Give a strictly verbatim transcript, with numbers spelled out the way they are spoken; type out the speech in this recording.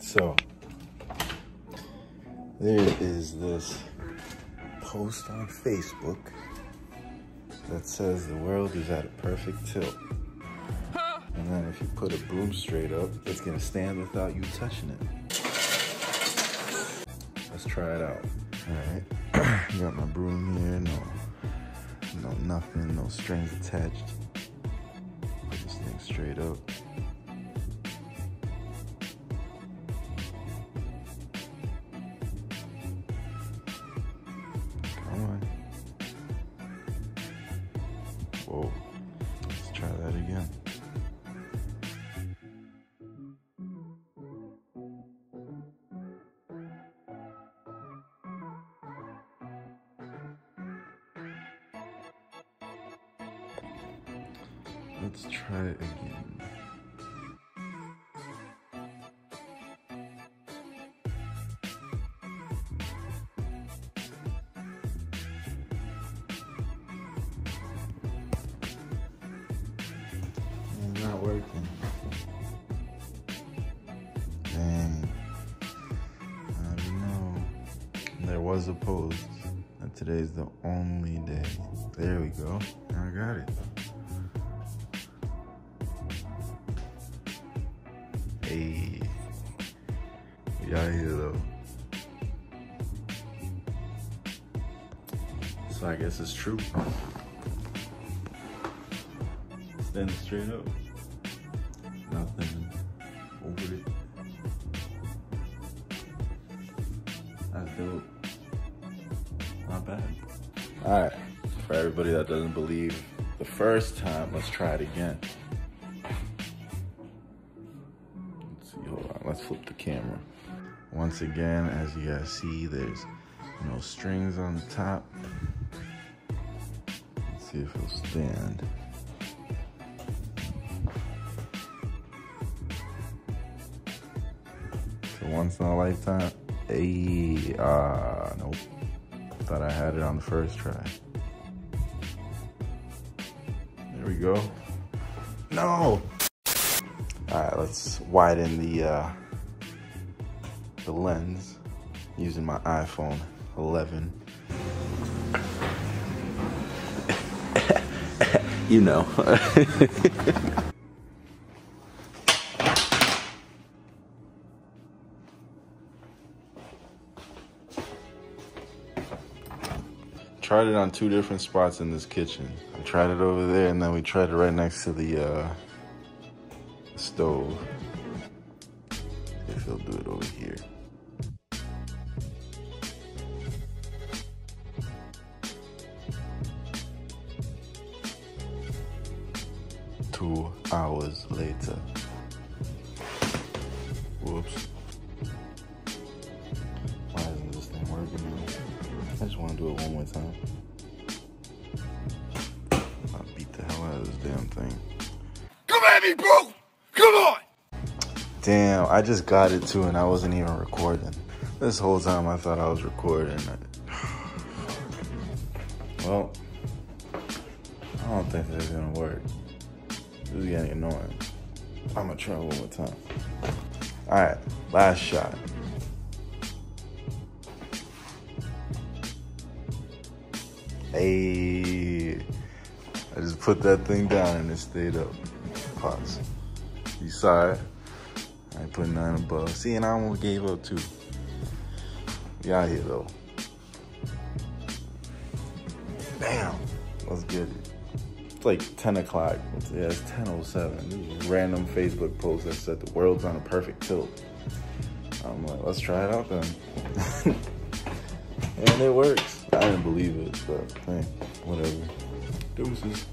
that. So there is this post on Facebook that says the world is at a perfect tilt. And then if you put a broom straight up, it's gonna stand without you touching it. Let's try it out. All right, got my broom here, no, no nothing, no strings attached. Put this thing straight up. Come on. Whoa, let's try that again. Let's try it again. It's not working. Dang. I know. There was a post that today's the only day. There we go. I got it. Hey, we out here though. So I guess it's true. Stand straight up. Nothing over it. That's dope. Not bad. All right, for everybody that doesn't believe the first time, let's try it again. Let's flip the camera. Once again, as you guys see, there's no strings on the top. Let's see if it'll stand. So once in a lifetime. Hey, ah, nope. Thought I had it on the first try. There we go. No! All right, let's widen the uh, the lens using my iPhone eleven. You know. Tried it on two different spots in this kitchen. I tried it over there, and then we tried it right next to the uh, stove. If they'll do it over here. Two hours later. Whoops. Why isn't this thing working now? I just want to do it one more time. I'll beat the hell out of this damn thing. Come at me, bro! Come on! Damn, I just got it too and I wasn't even recording. This whole time I thought I was recording. Well, I don't think this is gonna work. This is getting annoying. I'm gonna try one more time. All right, last shot. Hey, I just put that thing down and it stayed up. Pause. You saw it. I put nine above. See, and I almost gave up too. We out here though. Bam! Let's get it. It's like ten o'clock. Yeah, it's ten oh seven. This random Facebook post that said the world's on a perfect tilt. I'm like, let's try it out then. And it works. I didn't believe it, but hey, whatever. Deuces.